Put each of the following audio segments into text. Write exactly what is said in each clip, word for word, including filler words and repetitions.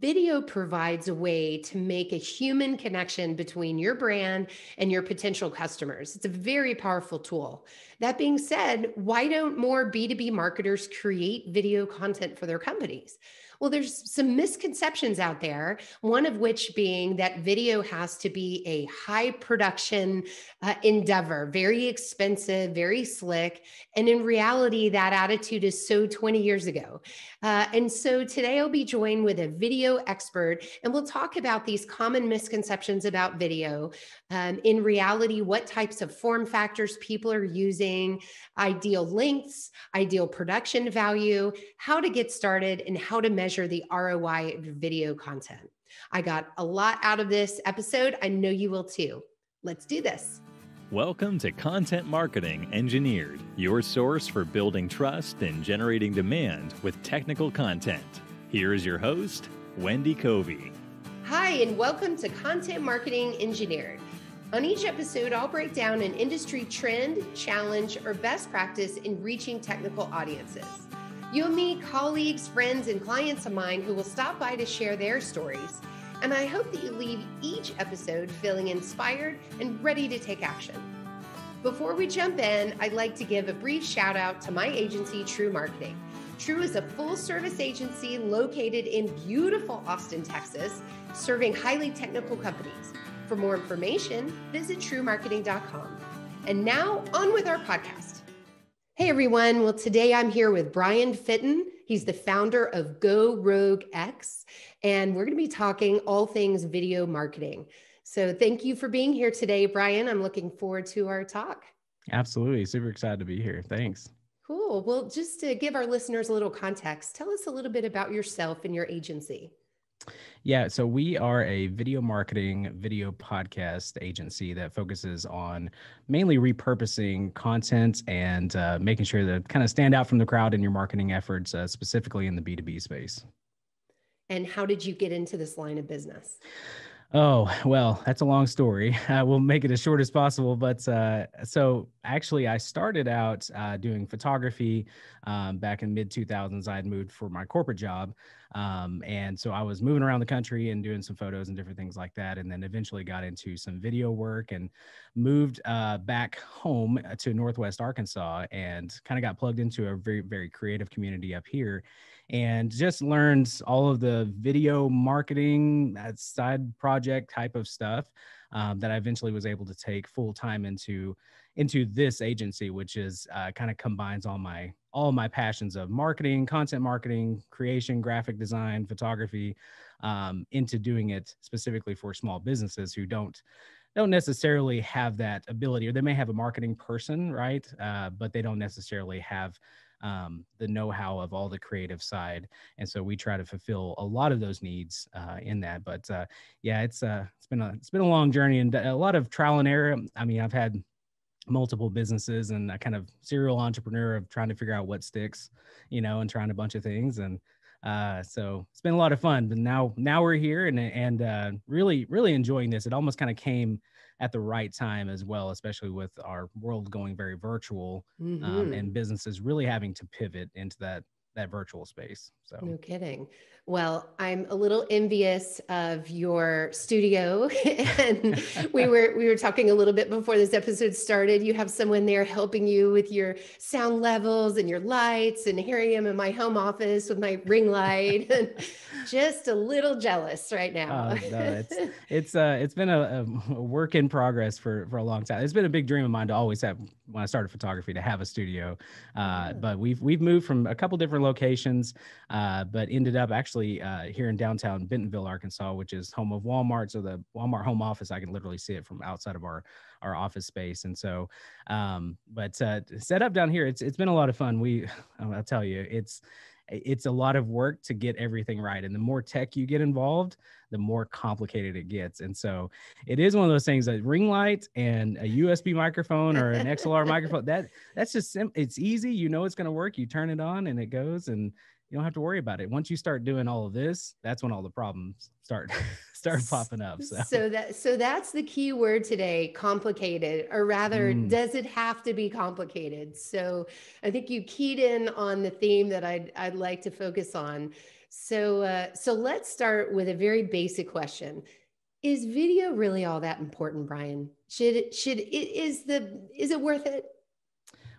Video provides a way to make a human connection between your brand and your potential customers. It's a very powerful tool. That being said, why don't more B two B marketers create video content for their companies? Well, there's some misconceptions out there, one of which being that video has to be a high production uh, endeavor, very expensive, very slick. And in reality, that attitude is so twenty years ago. Uh, and so today I'll be joined with a video expert, and we'll talk about these common misconceptions about video. Um, in reality, what types of form factors people are using, ideal lengths, ideal production value, how to get started, and how to measure the R O I of video content. I got a lot out of this episode. I know you will too. Let's do this. Welcome to Content Marketing Engineered, your source for building trust and generating demand with technical content. Here is your host, Wendy Covey. Hi, and welcome to Content Marketing Engineered. On each episode, I'll break down an industry trend, challenge, or best practice in reaching technical audiences. You'll meet colleagues, friends, and clients of mine who will stop by to share their stories. And I hope that you leave each episode feeling inspired and ready to take action. Before we jump in, I'd like to give a brief shout out to my agency, TREW Marketing. TREW is a full-service agency located in beautiful Austin, Texas, serving highly technical companies. For more information, visit T R E W marketing dot com. And now, on with our podcast. Hey, everyone. Well, today I'm here with Bryan Fittin. He's the founder of Go Rogue X, and we're going to be talking all things video marketing. So thank you for being here today, Bryan. I'm looking forward to our talk. Absolutely. Super excited to be here. Thanks. Cool. Well, just to give our listeners a little context, tell us a little bit about yourself and your agency. Yeah, so we are a video marketing, video podcast agency that focuses on mainly repurposing content and uh, making sure that kind of stand out from the crowd in your marketing efforts, uh, specifically in the B two B space. And how did you get into this line of business? Oh, well, that's a long story. Uh, we'll make it as short as possible. But uh, so actually, I started out uh, doing photography um, back in mid two thousands. I had moved for my corporate job. Um, and so I was moving around the country and doing some photos and different things like that. And then eventually got into some video work and moved uh, back home to Northwest Arkansas and kind of got plugged into a very, very creative community up here. And just learned all of the video marketing, that side project type of stuff um, that I eventually was able to take full time into into this agency, which is uh, kind of combines all my all my passions of marketing, content marketing, creation, graphic design, photography, um, into doing it specifically for small businesses who don't. don't necessarily have that ability, or they may have a marketing person, right? Uh, but they don't necessarily have um, the know-how of all the creative side. And so we try to fulfill a lot of those needs uh, in that. But uh, yeah, it's, uh, it's been a, it's been a long journey and a lot of trial and error. I mean, I've had multiple businesses and a kind of serial entrepreneur of trying to figure out what sticks, you know, and trying a bunch of things. And Uh, so it's been a lot of fun, but now, now we're here and, and, uh, really, really enjoying this. It almost kind of came at the right time as well, especially with our world going very virtual, mm-hmm. um, and businesses really having to pivot into that, that virtual space. So no kidding. Well, I'm a little envious of your studio and we were, we were talking a little bit before this episode started. You have someone there helping you with your sound levels and your lights, and here I am in my home office with my ring light and just a little jealous right now. Uh, no, it's, it's, uh, it's been a, a work in progress for, for a long time. It's been a big dream of mine to always have, when I started photography, to have a studio. Uh, oh. But we've, we've moved from a couple different locations, uh, but ended up actually uh, here in downtown Bentonville, Arkansas, which is home of Walmart. So the Walmart home office, I can literally see it from outside of our, our office space. And so, um, but uh, set up down here, it's it's been a lot of fun. We, I'll tell you, it's, it's a lot of work to get everything right. And the more tech you get involved, the more complicated it gets. And so it is one of those things that ring light and a U S B microphone or an X L R microphone, that that's just, sim- it's easy. You know, it's going to work. You turn it on and it goes, and you don't have to worry about it. Once you start doing all of this, that's when all the problems start, start popping up. So. so that, so that's the key word today, complicated, or rather mm. does it have to be complicated? So I think you keyed in on the theme that I'd, I'd like to focus on. So, uh, so let's start with a very basic question. Is video really all that important, Bryan? Should it, should it, is the, is it worth it?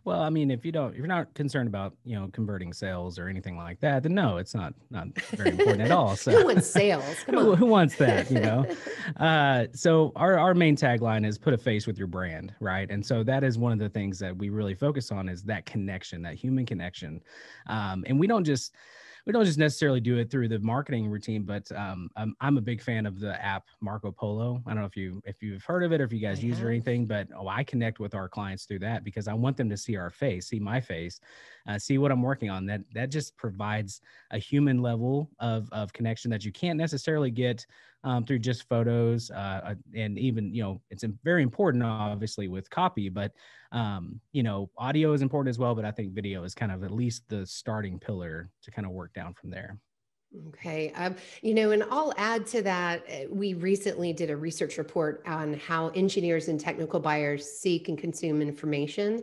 Well, I mean, if you don't, if you're not concerned about, you know, converting sales or anything like that, then no, it's not, not very important at all. So who wants sales? Come on. Who wants that, you know? Uh, so our, our main tagline is put a face with your brand, right? And so that is one of the things that we really focus on is that connection, that human connection. Um, and we don't just, we don't just necessarily do it through the marketing routine, but um, I'm, I'm a big fan of the app Marco Polo. I don't know if you if you've heard of it or if you guys use it or anything, but oh, I connect with our clients through that because I want them to see our face, see my face, uh, see what I'm working on. That that just provides a human level of of connection that you can't necessarily get um, through just photos, uh, and even, you know, it's very important obviously with copy, but um, you know, audio is important as well. But I think video is kind of at least the starting pillar to kind of work down from there. Okay. Um, you know, and I'll add to that, we recently did a research report on how engineers and technical buyers seek and consume information.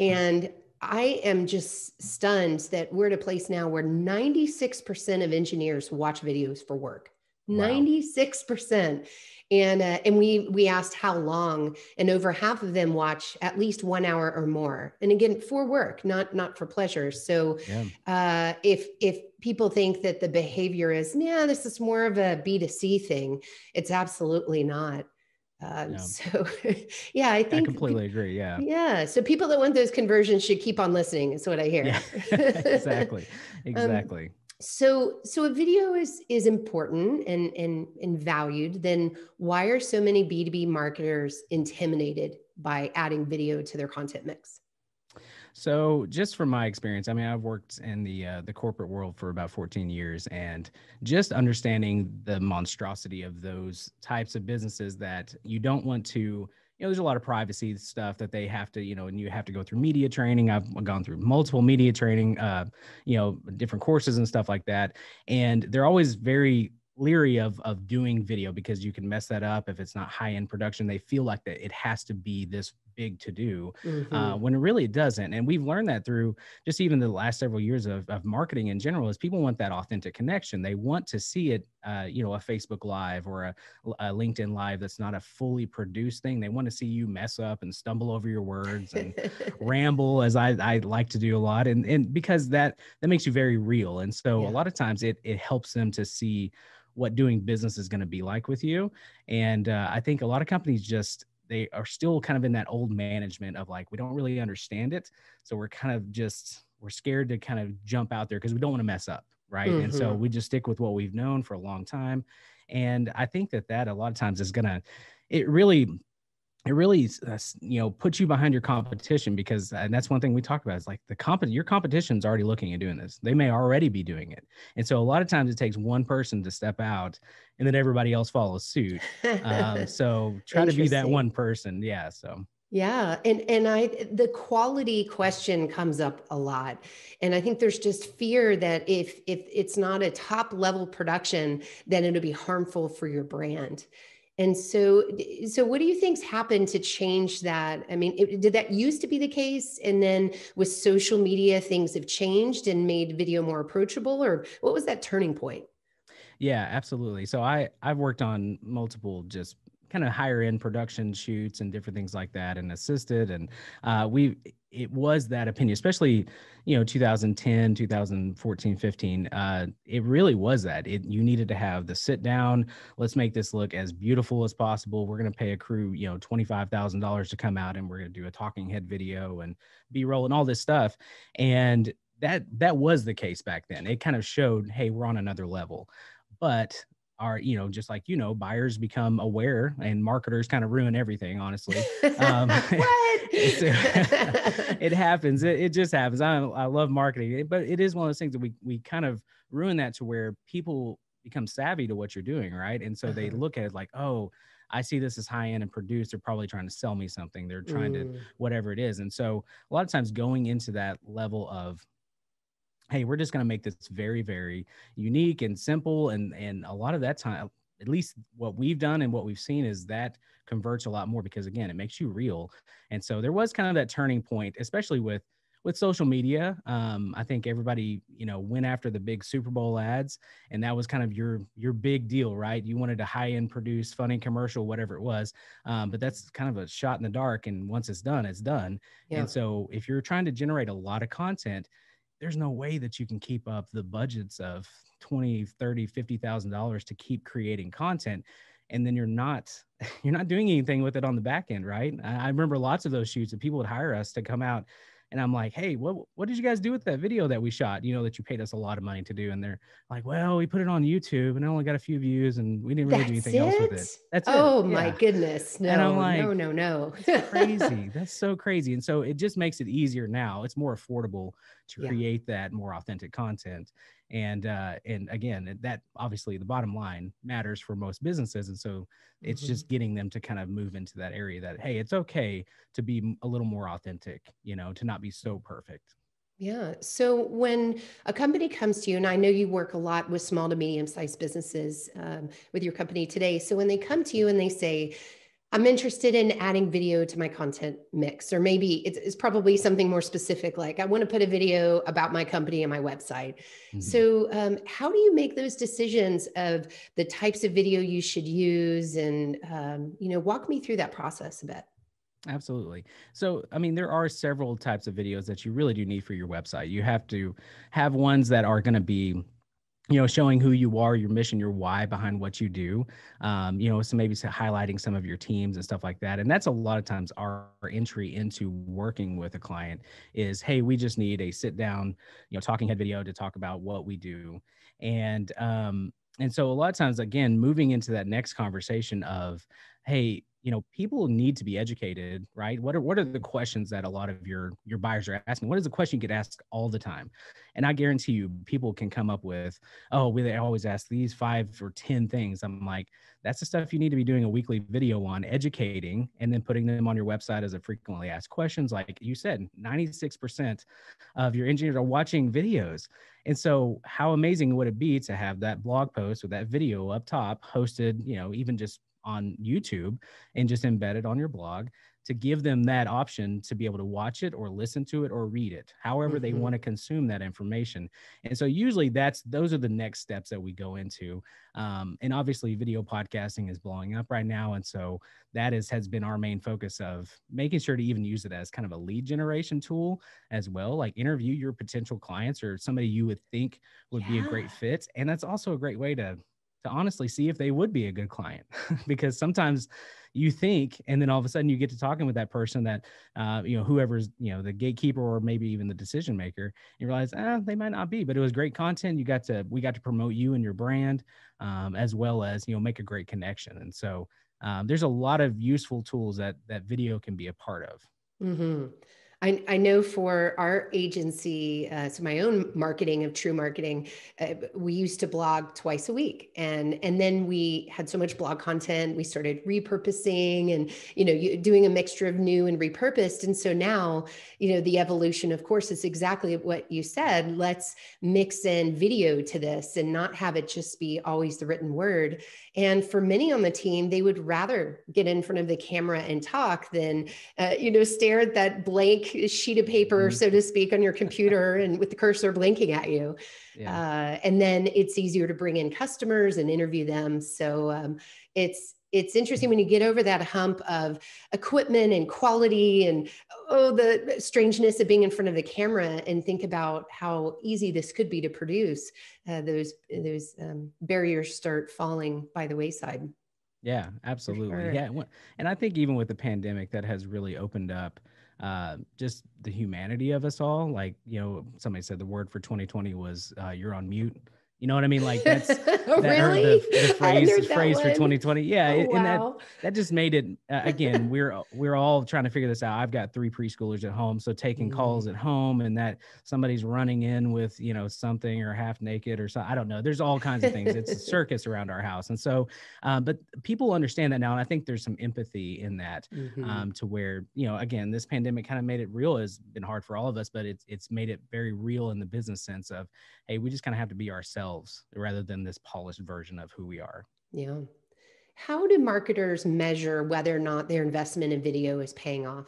And I am just stunned that we're at a place now where ninety-six percent of engineers watch videos for work. Wow. ninety-six percent. And, uh, and we, we asked how long, and over half of them watch at least one hour or more. And again, for work, not, not for pleasure. So, yeah. uh, if, if people think that the behavior is, yeah, this is more of a B two C thing, it's absolutely not. Um, yeah. So yeah, I think I completely agree. Yeah. Yeah. So people that want those conversions should keep on listening is what I hear. Yeah. Exactly. Exactly. Um, So, so if video is, is important and, and, and valued, then why are so many B two B marketers intimidated by adding video to their content mix? So just from my experience, I mean, I've worked in the uh, the corporate world for about fourteen years, and just understanding the monstrosity of those types of businesses that you don't want to, you know, there's a lot of privacy stuff that they have to, you know, and you have to go through media training. I've gone through multiple media training, uh, you know, different courses and stuff like that. And they're always very leery of, of doing video because you can mess that up if it's not high-end production. They feel like that it has to be this big to do, mm-hmm. uh, when it really doesn't. And we've learned that through just even the last several years of, of marketing in general is people want that authentic connection. They want to see it, uh, you know, a Facebook Live or a, a LinkedIn Live that's not a fully produced thing. They want to see you mess up and stumble over your words and ramble, as I, I like to do a lot. And, and because that, that makes you very real. And so yeah. a lot of times it, it helps them to see what doing business is going to be like with you. And uh, I think a lot of companies just, they are still kind of in that old management of like, we don't really understand it. So we're kind of just, we're scared to kind of jump out there because we don't want to mess up. Right. Mm-hmm. And so we just stick with what we've known for a long time. And I think that that a lot of times is going to, it really, it really, uh, you know, puts you behind your competition because, and that's one thing we talk about is like the compet, your competition's already looking at doing this. They may already be doing it. And so a lot of times it takes one person to step out and then everybody else follows suit. Um, so try to be that one person. Yeah. So. Yeah. And, and I, the quality question comes up a lot. And I think there's just fear that if, if it's not a top level production, then it'll be harmful for your brand. And so, so what do you think's happened to change that? I mean, it, did that used to be the case? And then with social media, things have changed and made video more approachable, or what was that turning point? Yeah, absolutely. So I, I've worked on multiple just kind of higher end production shoots and different things like that and assisted. And uh, we, it was that opinion, especially, you know, two thousand ten, two thousand fourteen, fifteen, uh, it really was that it, you needed to have the sit down. Let's make this look as beautiful as possible. We're going to pay a crew, you know, twenty-five thousand dollars to come out and we're going to do a talking head video and B-roll and all this stuff. And that, that was the case back then. It kind of showed, hey, we're on another level, but are, you know, just like, you know, buyers become aware and marketers kind of ruin everything, honestly. Um, what? It happens. It, it just happens. I, I love marketing, but it is one of those things that we, we kind of ruin that to where people become savvy to what you're doing. Right. And so uh-huh. they look at it like, oh, I see this as high end and produced. They're probably trying to sell me something. They're trying mm. to whatever it is. And so a lot of times going into that level of, hey, we're just going to make this very, very unique and simple. And, and a lot of that time, at least what we've done and what we've seen is that converts a lot more because, again, it makes you real. And so there was kind of that turning point, especially with with social media. Um, I think everybody, you know, went after the big Super Bowl ads, and that was kind of your, your big deal, right? You wanted to high end produce, funny commercial, whatever it was. Um, but that's kind of a shot in the dark. And once it's done, it's done. Yeah. And so if you're trying to generate a lot of content, there's no way that you can keep up the budgets of twenty, thirty, fifty thousand dollars to keep creating content. And then you're not, you're not doing anything with it on the back end, right? I remember lots of those shoots and people would hire us to come out, and I'm like, hey, what, what did you guys do with that video that we shot, you know, that you paid us a lot of money to do? And they're like, well, we put it on YouTube and it only got a few views and we didn't really That's do anything it? else with it. That's oh, it. Oh my yeah. goodness. No, and I'm like, no, no, no. That's crazy. That's so crazy. And so it just makes it easier now. It's more affordable to yeah. create that more authentic content. And, uh, and again, that obviously the bottom line matters for most businesses. And so it's mm-hmm. just getting them to kind of move into that area that, hey, it's okay to be a little more authentic, you know, to not be so perfect. Yeah. So when a company comes to you, and I know you work a lot with small to medium sized businesses um, with your company today. So when they come to you and they say, I'm interested in adding video to my content mix, or maybe it's, it's probably something more specific, like I want to put a video about my company on my website. Mm-hmm. So um, how do you make those decisions of the types of video you should use? And, um, you know, walk me through that process a bit. Absolutely. So, I mean, there are several types of videos that you really do need for your website. You have to have ones that are going to be, you know, showing who you are, your mission, your why behind what you do, um, you know, so maybe highlighting some of your teams and stuff like that. And that's a lot of times our entry into working with a client is, hey, we just need a sit down, you know, talking head video to talk about what we do. And, um, and so a lot of times, again, moving into that next conversation of, hey, you know, people need to be educated, right? What are, what are the questions that a lot of your, your buyers are asking? What is the question you get asked all the time? And I guarantee you people can come up with, oh, we, they always ask these five or ten things. I'm like, that's the stuff you need to be doing a weekly video on, educating, and then putting them on your website as a frequently asked questions. Like you said, ninety-six percent of your engineers are watching videos. And so how amazing would it be to have that blog post with that video up top hosted, you know, even just on YouTube and just embed it on your blog to give them that option to be able to watch it or listen to it or read it, however mm-hmm. they want to consume that information. And so usually that's, those are the next steps that we go into. Um, and obviously video podcasting is blowing up right now. And so that is, has been our main focus of making sure to even use it as kind of a lead generation tool as well, like interview your potential clients or somebody you would think would yeah. be a great fit. And that's also a great way to to honestly see if they would be a good client, because sometimes you think, and then all of a sudden you get to talking with that person that, uh, you know, whoever's, you know, the gatekeeper or maybe even the decision maker, and you realize, ah, they might not be, but it was great content. You got to, we got to promote you and your brand, um, as well as, you know, make a great connection. And so um, there's a lot of useful tools that, that video can be a part of. Mm-hmm. I, I know for our agency, uh, so my own marketing of TREW Marketing, uh, we used to blog twice a week, and and then we had so much blog content, we started repurposing and you know you, doing a mixture of new and repurposed, and so now you know the evolution, of course, is exactly what you said. Let's mix in video to this and not have it just be always the written word. And for many on the team, they would rather get in front of the camera and talk than uh, you know stare at that blank sheet of paper, so to speak, on your computer and with the cursor blinking at you. Yeah. Uh, and then it's easier to bring in customers and interview them. So um, it's, it's interesting when you get over that hump of equipment and quality and, oh, the strangeness of being in front of the camera, and think about how easy this could be to produce. Uh, those, those um, barriers start falling by the wayside. Yeah, absolutely. Sure. Yeah. And I think even with the pandemic, that has really opened up uh, just the humanity of us all. Like, you know, somebody said the word for twenty twenty was, uh, you're on mute. You know what I mean? Like that's that, really? the, the phrase, the phrase for twenty twenty. Yeah. Oh, wow. And that, that just made it, uh, again, we're, we're all trying to figure this out. I've got three preschoolers at home. So taking mm-hmm. calls at home, and that somebody's running in with, you know, something or half naked or so. I don't know. There's all kinds of things. It's a circus around our house. And so, uh, but people understand that now. And I think there's some empathy in that mm-hmm. um, to where, you know, again, this pandemic kind of made it real. It's been hard for all of us, but it's, it's made it very real in the business sense of, hey, we just kind of have to be ourselves, rather than this polished version of who we are. Yeah. How do marketers measure whether or not their investment in video is paying off?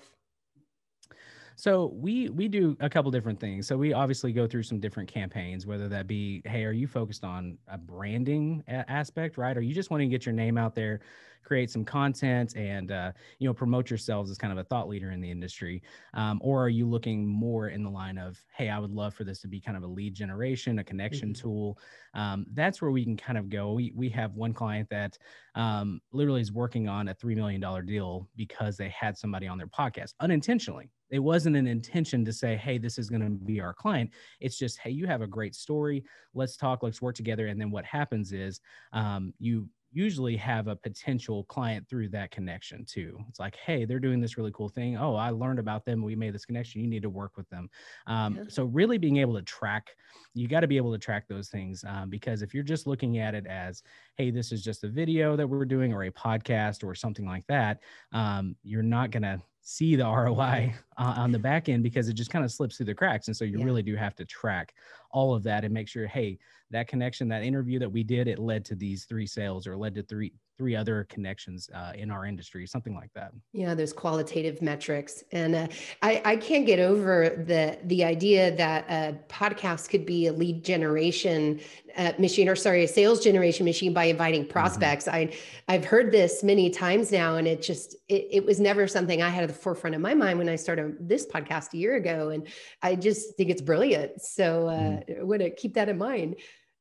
So we we do a couple different things. So we obviously go through some different campaigns, whether that be, hey, are you focused on a branding a- aspect, right? Or you just want to get your name out there, create some content, and uh, you know, promote yourselves as kind of a thought leader in the industry? Um, or are you looking more in the line of, hey, I would love for this to be kind of a lead generation, a connection mm-hmm. tool? Um, that's where we can kind of go. We we have one client that um, literally is working on a three million dollars deal because they had somebody on their podcast unintentionally. It wasn't an intention to say, hey, this is going to be our client. It's just, hey, you have a great story. Let's talk, let's work together. And then what happens is um, you usually have a potential client through that connection too. It's like, hey, they're doing this really cool thing. Oh, I learned about them. We made this connection. You need to work with them. Um, yeah. So really being able to track, you got to be able to track those things um, because if you're just looking at it as, hey, this is just a video that we're doing or a podcast or something like that, um, you're not going to see the R O I uh, on the back end because it just kind of slips through the cracks. And so you yeah. really do have to track all of that and make sure, hey, that connection, that interview that we did, it led to these three sales or led to three three other connections uh, in our industry, something like that. Yeah, there's qualitative metrics. And uh, I, I can't get over the the idea that a podcast could be a lead generation uh, machine, or sorry, a sales generation machine by inviting prospects. Mm-hmm. I, I've heard this many times now, and it just, it, it was never something I had at the forefront of my mind when I started this podcast a year ago. And I just think it's brilliant. So uh, mm-hmm. I want to keep that in mind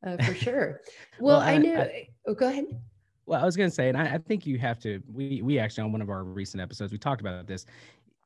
uh, for sure. Well, well I, I know, I, oh, go ahead. Well, I was going to say, and I, I think you have to, we we actually on one of our recent episodes, we talked about this.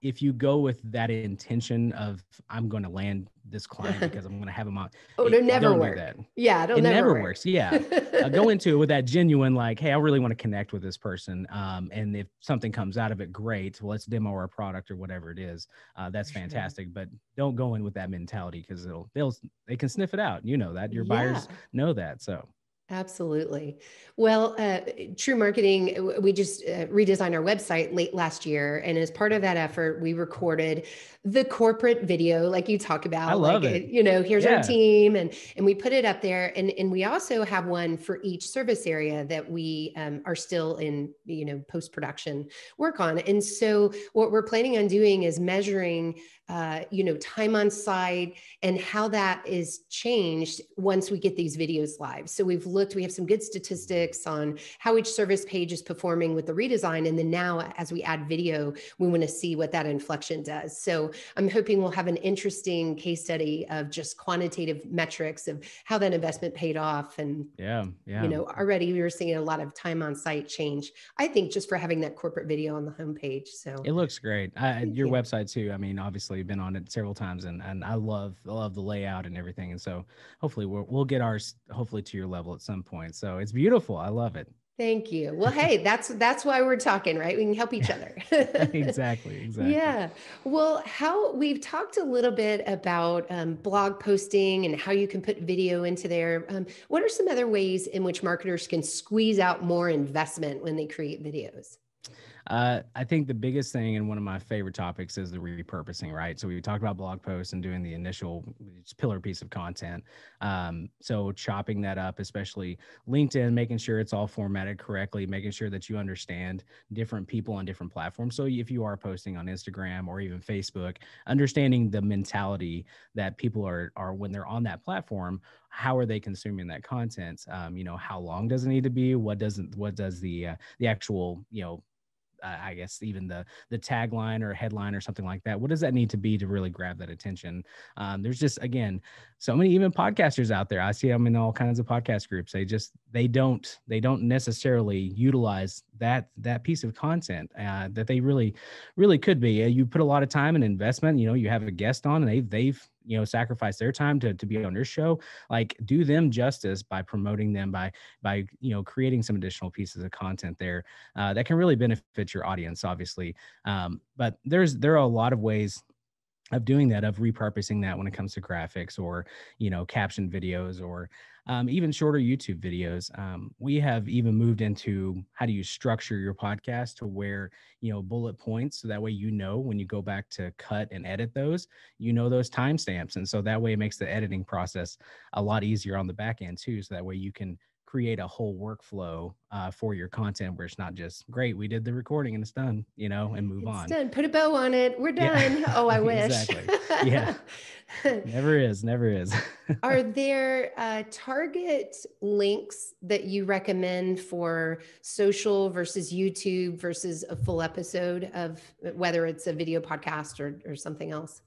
If you go with that intention of, I'm going to land this client because I'm going to have them on. oh, it'll it, never work. That. Yeah, it'll it never, never work. works. Yeah. uh, go into it with that genuine, like, hey, I really want to connect with this person. Um, and if something comes out of it, great. Well, let's demo our product or whatever it is. Uh, that's sure. fantastic. But don't go in with that mentality because it'll, they'll, they can sniff it out. You know that. Your yeah. buyers know that. So. Absolutely. Well, uh, TREW Marketing, we just uh, redesigned our website late last year. And as part of that effort, we recorded the corporate video, like you talk about. I love like, it. You know, here's yeah. our team. And, and we put it up there. And, and we also have one for each service area that we um, are still in, you know, post-production work on. And so what we're planning on doing is measuring Uh, you know, time on site and how that is changed once we get these videos live. So we've looked, we have some good statistics on how each service page is performing with the redesign. And then now as we add video, we want to see what that inflection does. So I'm hoping we'll have an interesting case study of just quantitative metrics of how that investment paid off. And, yeah, yeah. you know, already we were seeing a lot of time on site change, I think, just for having that corporate video on the homepage. So it looks great. Uh, your yeah. website too. I mean, obviously, been on it several times, and and I love love the layout and everything, and so hopefully we'll we'll get ours hopefully to your level at some point. So it's beautiful. I love it. Thank you. Well, hey, that's that's why we're talking, right? We can help each other. exactly. Exactly. Yeah. Well, how we've talked a little bit about um, blog posting and how you can put video into there. Um, what are some other ways in which marketers can squeeze out more investment when they create videos? Uh, I think the biggest thing and one of my favorite topics is the repurposing, right? So we talked about blog posts and doing the initial pillar piece of content. Um, so chopping that up, especially LinkedIn, making sure it's all formatted correctly, making sure that you understand different people on different platforms. So if you are posting on Instagram or even Facebook, understanding the mentality that people are, are when they're on that platform, how are they consuming that content? Um, you know, how long does it need to be? What doesn't, what does the, uh, the actual, you know, Uh, I guess even the the tagline or headline or something like that. What does that need to be to really grab that attention? Um, there's just, again, so many even podcasters out there. I see them in all kinds of podcast groups. They just they don't they don't necessarily utilize that that piece of content uh, that they really really could be. Uh, you put a lot of time and investment. You know, you have a guest on, and they they've you know, sacrifice their time to, to be on your show, like do them justice by promoting them, by, by, you know, creating some additional pieces of content there uh, that can really benefit your audience, obviously. Um, but there's, there are a lot of ways of doing that, of repurposing that when it comes to graphics or, you know, captioned videos or um, even shorter YouTube videos. Um, we have even moved into how do you structure your podcast to where, you know, bullet points. So that way, you know, when you go back to cut and edit those, you know, those timestamps. And so that way it makes the editing process a lot easier on the back end too. So that way you can create a whole workflow uh, for your content where it's not just, great, we did the recording and it's done, you know, and move it's on. It's done. Put a bow on it. We're done. Yeah. Oh, I wish. Exactly. Yeah. Never is. Never is. Are there uh, target links that you recommend for social versus YouTube versus a full episode of whether it's a video podcast or, or something else?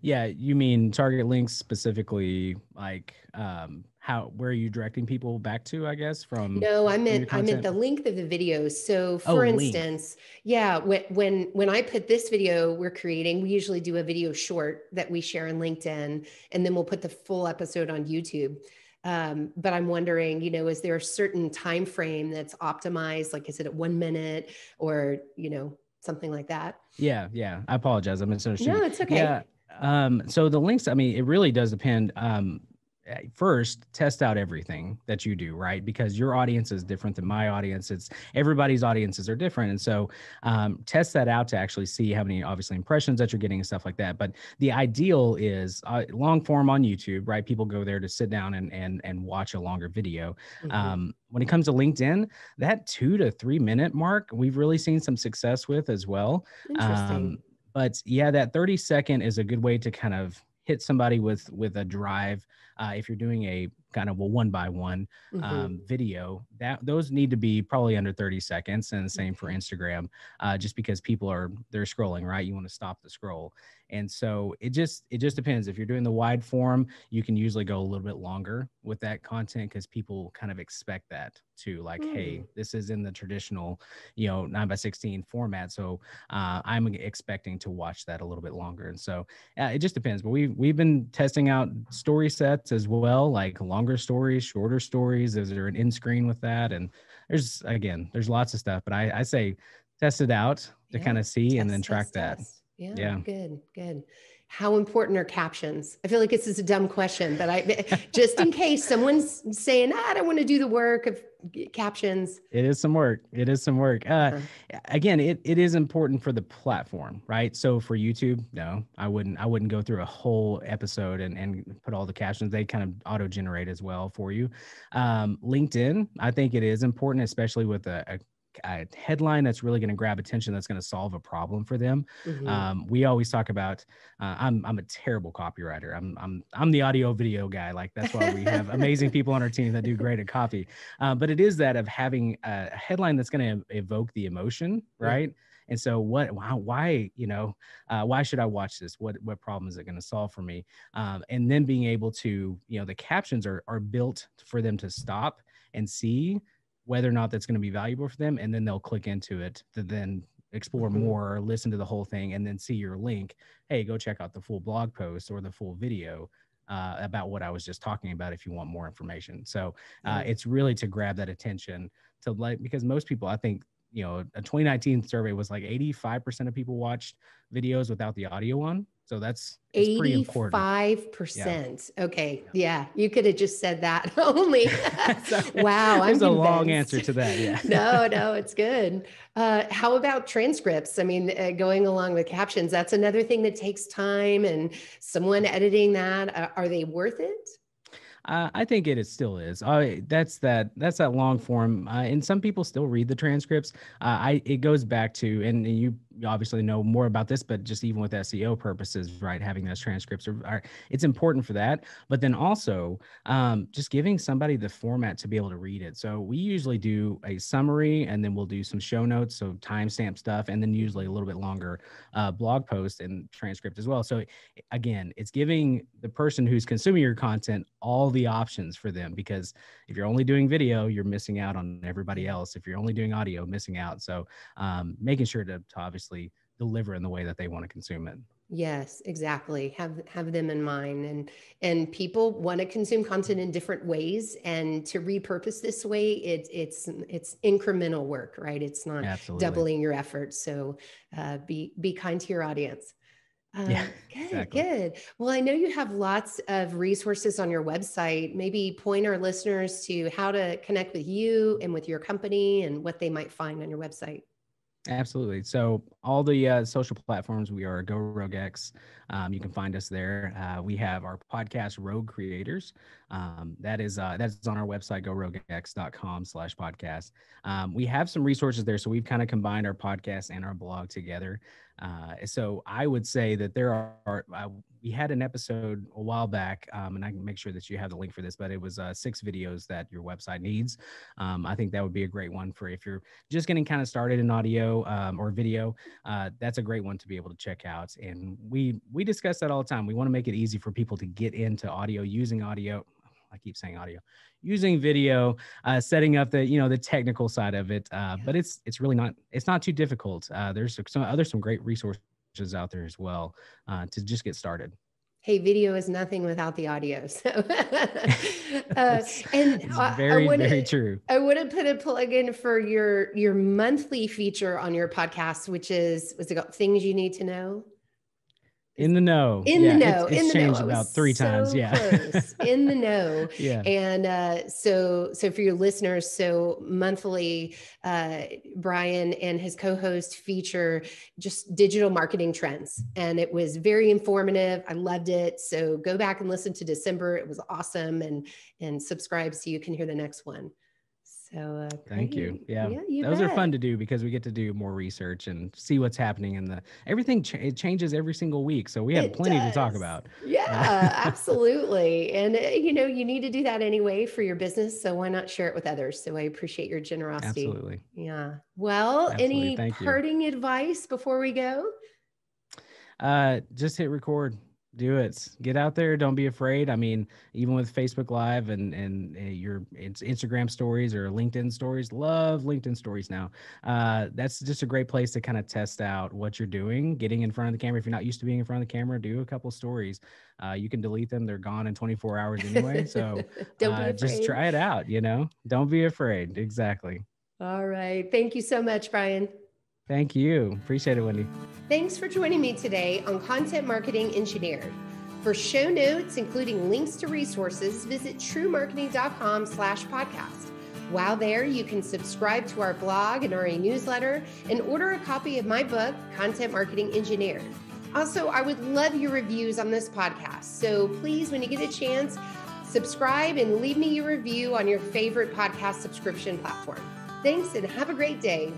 Yeah, you mean target links specifically, like um, how, where are you directing people back to, I guess, from? No, I meant, I meant the length of the video. So for oh, instance, length. yeah, when, when, when I put this video we're creating, we usually do a video short that we share on LinkedIn, and then we'll put the full episode on YouTube. Um, but I'm wondering, you know, is there a certain time frame that's optimized? Like, is it at one minute or, you know, something like that? Yeah, yeah. I apologize. I'm misunderstood. No, it's okay. Yeah. Um, so the links, I mean, it really does depend. Um, first, test out everything that you do, right? Because your audience is different than my audience. It's everybody's audiences are different. And so, um, test that out to actually see how many, obviously, impressions that you're getting and stuff like that. But the ideal is uh, long form on YouTube, right? People go there to sit down and, and, and watch a longer video. Mm-hmm. Um, when it comes to LinkedIn, that two to three minute mark, we've really seen some success with as well. Interesting. Um, But yeah, that thirty second is a good way to kind of hit somebody with with a drive. Uh, if you're doing a kind of a one by one um, mm-hmm. video, that those need to be probably under thirty seconds, and the same for Instagram, uh, just because people are they're scrolling, right? You want to stop the scroll, and so it just it just depends. If you're doing the wide form, you can usually go a little bit longer with that content because people kind of expect that too. Like, mm-hmm. hey, this is in the traditional, you know, nine by sixteen format, so uh, I'm expecting to watch that a little bit longer, and so uh, it just depends. But we we've, we've been testing out story sets as well, like longer stories, shorter stories. Is there an end screen with that? And there's, again, there's lots of stuff, but I, I say test it out to yeah, kind of see test, and then track test, that. Test. Yeah, yeah. Good, good. How important are captions? I feel like this is a dumb question, but I just in case someone's saying, ah, I don't want to do the work of captions. It is some work. It is some work. Uh, sure. Again, it, it is important for the platform, right? So for YouTube, no, I wouldn't, I wouldn't go through a whole episode and, and put all the captions. They kind of auto generate as well for you. Um, LinkedIn, I think it is important, especially with a, a a headline that's really going to grab attention, that's going to solve a problem for them. Mm-hmm. Um, we always talk about, uh, I'm, I'm a terrible copywriter. I'm, I'm, I'm the audio video guy. Like, that's why we have amazing people on our team that do great at copy. Uh, but it is that of having a headline that's going to evoke the emotion, right? Mm-hmm. And so what, why, you know, uh, why should I watch this? What, what problem is it going to solve for me? Um, and then being able to, you know, the captions are, are built for them to stop and see whether or not that's going to be valuable for them. And then they'll click into it to then explore more, or listen to the whole thing, and then see your link. Hey, go check out the full blog post or the full video uh, about what I was just talking about if you want more information. So uh, it's really to grab that attention to, like, because most people, I think, you know, a twenty nineteen survey was like eighty-five percent of people watched videos without the audio on. So that's, that's eighty-five percent. Pretty important. Yeah. Okay. Yeah. yeah. You could have just said that only. Wow. That's a long answer to that. Yeah. no, no, it's good. Uh, how about transcripts? I mean, uh, going along with captions, that's another thing that takes time and someone editing that. Uh, are they worth it? Uh, I think it, it still is. Uh, that's that. That's that long form, uh, and some people still read the transcripts. Uh, I it goes back to, and you obviously know more about this, but just even with S E O purposes, right? Having those transcripts are, are it's important for that. But then also, um, just giving somebody the format to be able to read it. So we usually do a summary, and then we'll do some show notes, so timestamp stuff, and then usually a little bit longer uh, blog post and transcript as well. So again, it's giving the person who's consuming your content all the the options for them, because if you're only doing video, you're missing out on everybody else. If you're only doing audio, missing out. So um, making sure to, to obviously deliver in the way that they want to consume it. Yes, exactly. Have have them in mind, and and people want to consume content in different ways. And to repurpose this way, it, it's it's incremental work, right? It's not Absolutely. doubling your efforts. So uh, be be kind to your audience. Um, yeah, good, exactly. good. Well, I know you have lots of resources on your website. Maybe point our listeners to how to connect with you and with your company and what they might find on your website. Absolutely. So all the uh, social platforms, we are Go Rogue X. Um, you can find us there. Uh, we have our podcast, Rogue Creators. Um, that is uh, that's on our website, go rogue x dot com slash podcast. Um, we have some resources there. So we've kind of combined our podcast and our blog together. Uh, so I would say that there are, uh, we had an episode a while back, um, and I can make sure that you have the link for this, but it was uh, six videos that your website needs. Um, I think that would be a great one for if you're just getting kind of started in audio um, or video. Uh, that's a great one to be able to check out. And we, we discuss that all the time. We want to make it easy for people to get into audio using audio. I keep saying audio, using video, uh, setting up the, you know, the technical side of it. Uh, yeah. But it's, it's really not, it's not too difficult. Uh, there's some other, some great resources out there as well uh, to just get started. Hey, video is nothing without the audio. So, uh, and it's very, I wanna, very true. I want to put a plug in for your, your monthly feature on your podcast, which is, what's it called? Things You Need to Know. In the know. In yeah, the know. It's, it's in the changed know. About three so times. Yeah. Close. In the know. Yeah. And uh, so, so for your listeners, so monthly, uh, Bryan and his co-host feature just digital marketing trends. And it was very informative. I loved it. So go back and listen to December. It was awesome. And, and subscribe so you can hear the next one. So uh, thank you. Yeah, yeah you those bet. Are fun to do because we get to do more research and see what's happening in the everything. Ch it changes every single week, so we have it plenty does. To talk about. Yeah, absolutely. And uh, you know, you need to do that anyway for your business. So why not share it with others? So I appreciate your generosity. Absolutely. Yeah. Well, absolutely. Any thank parting you. Advice before we go? Uh, just hit record. Do it. Get out there. Don't be afraid. I mean, even with Facebook Live and and uh, your it's Instagram stories or LinkedIn stories, love LinkedIn stories now. Uh, that's just a great place to kind of test out what you're doing, getting in front of the camera. If you're not used to being in front of the camera, do a couple stories. Uh, you can delete them. They're gone in twenty-four hours anyway. So don't uh, be afraid. Just try it out, you know, don't be afraid. Exactly. All right. Thank you so much, Bryan. Thank you. Appreciate it, Wendy. Thanks for joining me today on Content Marketing Engineered. For show notes, including links to resources, visit true marketing dot com slash podcast. While there, you can subscribe to our blog and our e-newsletter and order a copy of my book, Content Marketing Engineered. Also, I would love your reviews on this podcast. So please, when you get a chance, subscribe and leave me your review on your favorite podcast subscription platform. Thanks and have a great day.